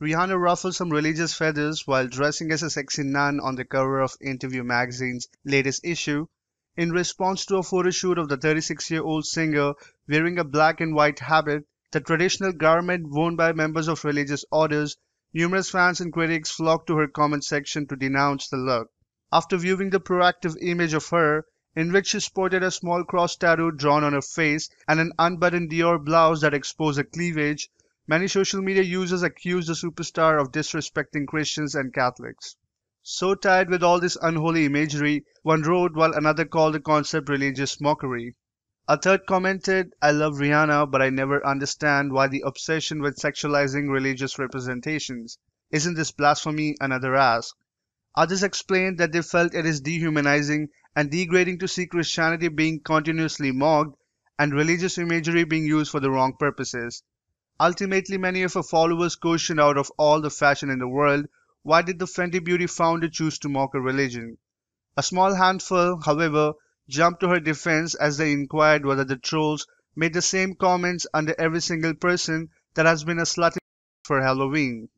Rihanna ruffled some religious feathers while dressing as a sexy nun on the cover of Interview magazine's latest issue in response to a photoshoot of the 36-year-old singer wearing a black and white habit, the traditional garment worn by members of religious orders. Numerous fans and critics flocked to her comment section to denounce the look. After viewing the proactive image of her, in which she sported a small cross tattoo drawn on her face and an unbuttoned Dior blouse that exposed her cleavage, many social media users accused the superstar of disrespecting Christians and Catholics. "So tired with all this unholy imagery," one wrote, while another called the concept religious mockery. A third commented, "I love Rihanna, but I never understand why the obsession with sexualizing religious representations. Isn't this blasphemy?" another asked. Others explained that they felt it is dehumanizing and degrading to see Christianity being continuously mocked and religious imagery being used for the wrong purposes. Ultimately, many of her followers questioned, out of all the fashion in the world, why did the Fenty Beauty founder choose to mock a religion? A small handful, however, jumped to her defense as they inquired whether the trolls made the same comments under every single person that has been a slut for Halloween.